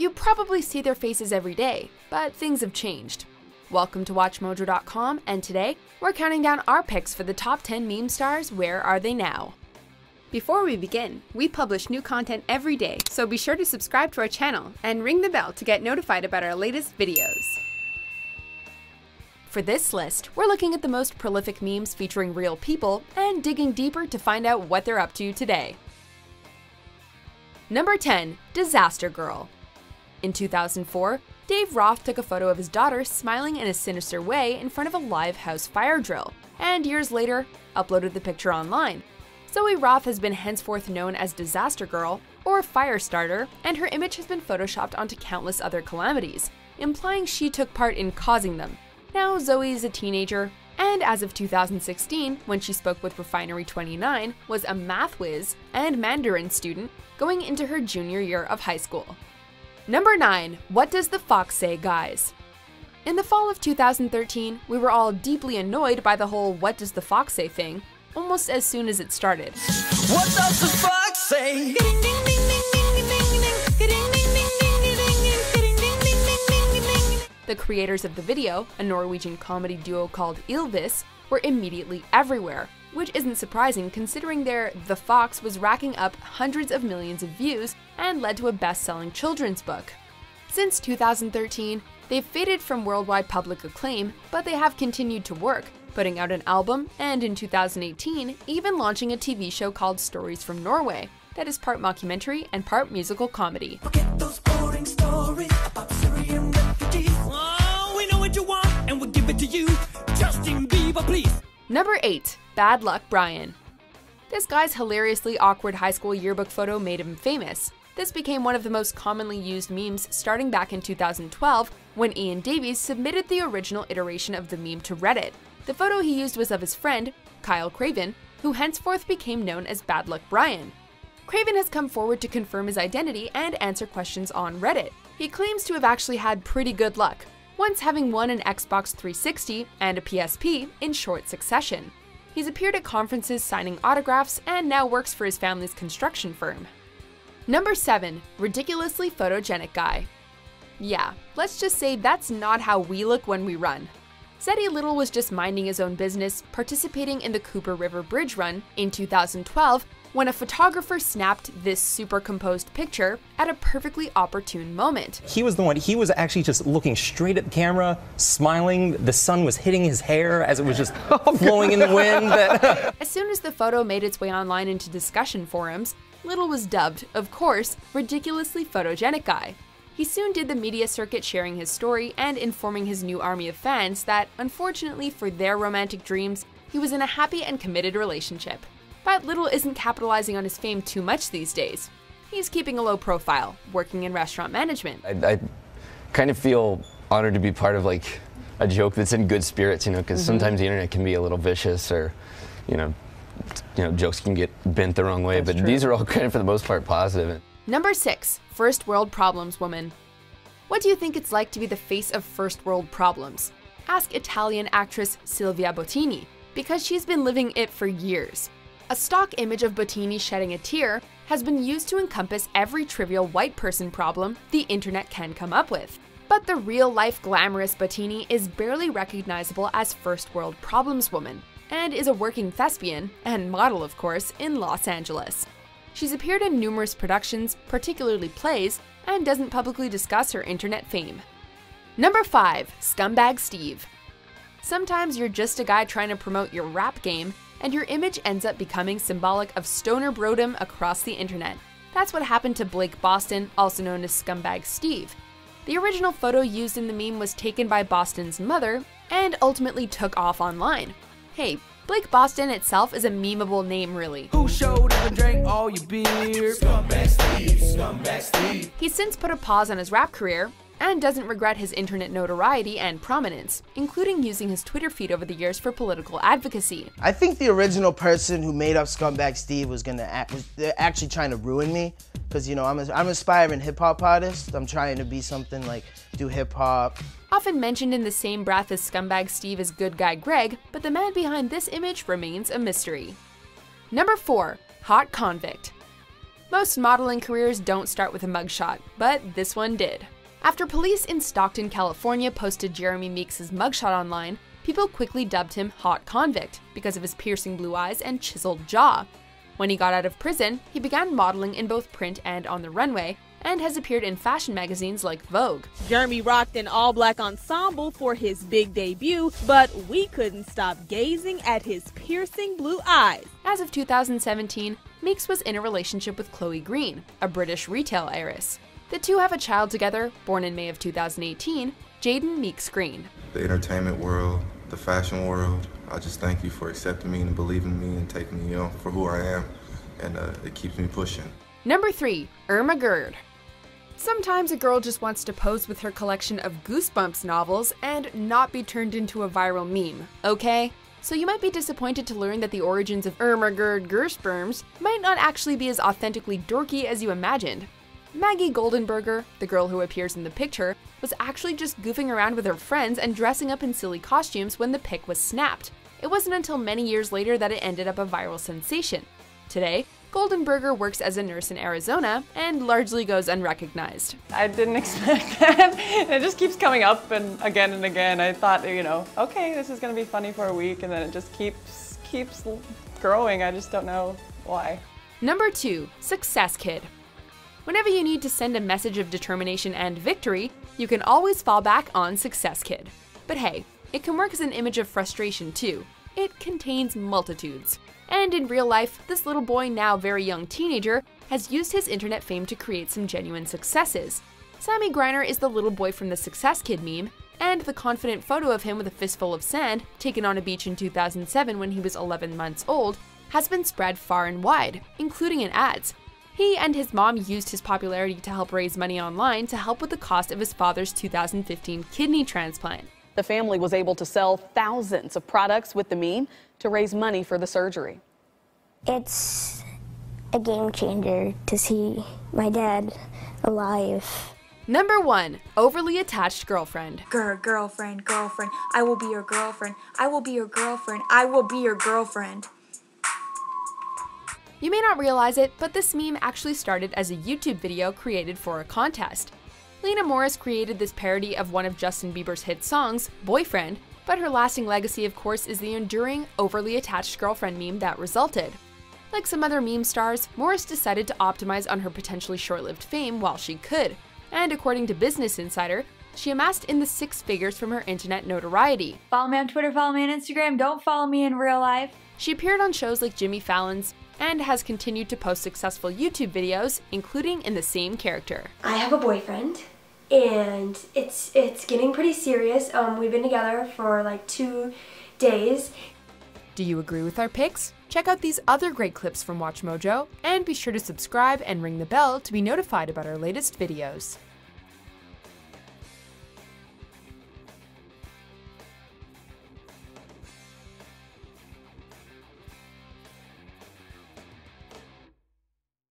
You probably see their faces every day, but things have changed. Welcome to WatchMojo.com, and today, we're counting down our picks for the top 10 meme stars. Where are they now? Before we begin, we publish new content every day, so be sure to subscribe to our channel and ring the bell to get notified about our latest videos. For this list, we're looking at the most prolific memes featuring real people and digging deeper to find out what they're up to today. Number 10, Disaster Girl. In 2004, Dave Roth took a photo of his daughter smiling in a sinister way in front of a live house fire drill, and years later, uploaded the picture online. Zoe Roth has been henceforth known as Disaster Girl, or Firestarter, and her image has been photoshopped onto countless other calamities, implying she took part in causing them. Now Zoe is a teenager, and as of 2016, when she spoke with Refinery29, was a math whiz and Mandarin student going into her junior year of high school. Number 9, What Does the Fox Say, Guys? In the fall of 2013, we were all deeply annoyed by the whole "What Does the Fox Say" thing, almost as soon as it started. What does the fox say? The creators of the video, a Norwegian comedy duo called Ylvis, were immediately everywhere, which isn't surprising considering their "The Fox" was racking up hundreds of millions of views and led to a best-selling children's book. Since 2013, they've faded from worldwide public acclaim, but they have continued to work, putting out an album and, in 2018, even launching a TV show called Stories from Norway that is part mockumentary and part musical comedy. Forget those boring stories about Syrian refugees. And we'll give it to you. Justin Bieber, please. Number 8, Bad Luck Brian. This guy's hilariously awkward high school yearbook photo made him famous. This became one of the most commonly used memes starting back in 2012 when Ian Davies submitted the original iteration of the meme to Reddit. The photo he used was of his friend, Kyle Craven, who henceforth became known as Bad Luck Brian. Craven has come forward to confirm his identity and answer questions on Reddit. He claims to have actually had pretty good luck, once having won an Xbox 360 and a PSP in short succession. He's appeared at conferences signing autographs and now works for his family's construction firm. Number 7, Ridiculously Photogenic Guy. Yeah, let's just say that's not how we look when we run. Zeddie Little was just minding his own business, participating in the Cooper River Bridge Run in 2012 when a photographer snapped this super composed picture at a perfectly opportune moment. He was actually just looking straight at the camera, smiling. The sun was hitting his hair as it was just flowing in the wind. As soon as the photo made its way online into discussion forums, Little was dubbed, of course, Ridiculously Photogenic Guy. He soon did the media circuit sharing his story and informing his new army of fans that, unfortunately for their romantic dreams, he was in a happy and committed relationship. But Little isn't capitalizing on his fame too much these days. He's keeping a low profile, working in restaurant management. I kind of feel honored to be part of like a joke that's in good spirits, you know, because sometimes the internet can be a little vicious, or, you know, jokes can get bent the wrong way. That's true. These are all kind of, for the most part, positive. Number 6, First World Problems Woman. What do you think it's like to be the face of first world problems? Ask Italian actress Silvia Bottini, because she's been living it for years. A stock image of Bottini shedding a tear has been used to encompass every trivial white person problem the internet can come up with. But the real-life glamorous Bottini is barely recognizable as First World Problems Woman, and is a working thespian, and model of course, in Los Angeles. She's appeared in numerous productions, particularly plays, and doesn't publicly discuss her internet fame. Number 5, Scumbag Steve. Sometimes you're just a guy trying to promote your rap game, and your image ends up becoming symbolic of stoner brodom across the internet. That's what happened to Blake Boston, also known as Scumbag Steve. The original photo used in the meme was taken by Boston's mother and ultimately took off online. Hey, Blake Boston itself is a memeable name, really. Who showed up and drank all your beer? Scumbag Steve, Scumbag Steve. He's since put a pause on his rap career, and doesn't regret his internet notoriety and prominence, including using his Twitter feed over the years for political advocacy. I think the original person who made up Scumbag Steve was actually trying to ruin me, because you know, I'm an aspiring hip hop artist. I'm trying to be something like, do hip hop. Often mentioned in the same breath as Scumbag Steve is Good Guy Greg, but the man behind this image remains a mystery. Number 4, Hot Convict. Most modeling careers don't start with a mugshot, but this one did. After police in Stockton, California posted Jeremy Meeks' mugshot online, people quickly dubbed him Hot Convict because of his piercing blue eyes and chiseled jaw. When he got out of prison, he began modeling in both print and on the runway, and has appeared in fashion magazines like Vogue. Jeremy rocked an all-black ensemble for his big debut, but we couldn't stop gazing at his piercing blue eyes. As of 2017, Meeks was in a relationship with Chloe Green, a British retail heiress. The two have a child together, born in May of 2018, Jayden Meeks-Green. The entertainment world, the fashion world, I just thank you for accepting me and believing me and taking me on for who I am, and it keeps me pushing. Number 3. Irma Gerd. Sometimes a girl just wants to pose with her collection of Goosebumps novels and not be turned into a viral meme, okay? So you might be disappointed to learn that the origins of Irma Gerd Gersperms might not actually be as authentically dorky as you imagined. Maggie Goldenberger, the girl who appears in the picture, was actually just goofing around with her friends and dressing up in silly costumes when the pic was snapped. It wasn't until many years later that it ended up a viral sensation. Today, Goldenberger works as a nurse in Arizona and largely goes unrecognized. I didn't expect that. It just keeps coming up and again. I thought, you know, okay, this is going to be funny for a week, and then it just keeps growing. I just don't know why. Number 2, Success Kid. Whenever you need to send a message of determination and victory, you can always fall back on Success Kid. But hey, it can work as an image of frustration too. It contains multitudes. And in real life, this little boy, now very young teenager, has used his internet fame to create some genuine successes. Sammy Griner is the little boy from the Success Kid meme, and the confident photo of him with a fistful of sand, taken on a beach in 2007 when he was 11 months old, has been spread far and wide, including in ads. He and his mom used his popularity to help raise money online to help with the cost of his father's 2015 kidney transplant. The family was able to sell thousands of products with the meme to raise money for the surgery. It's a game changer to see my dad alive. Number 1, overly attached girlfriend. Girlfriend, I will be your girlfriend. I will be your girlfriend. I will be your girlfriend. You may not realize it, but this meme actually started as a YouTube video created for a contest. Lena Morris created this parody of one of Justin Bieber's hit songs, Boyfriend, but her lasting legacy, of course, is the enduring, overly attached girlfriend meme that resulted. Like some other meme stars, Morris decided to optimize on her potentially short-lived fame while she could, and according to Business Insider, she amassed in the six figures from her internet notoriety. Follow me on Twitter, follow me on Instagram, don't follow me in real life. She appeared on shows like Jimmy Fallon's, and has continued to post successful YouTube videos, including in the same character. I have a boyfriend, and it's getting pretty serious. We've been together for like 2 days. Do you agree with our picks? Check out these other great clips from WatchMojo, and be sure to subscribe and ring the bell to be notified about our latest videos.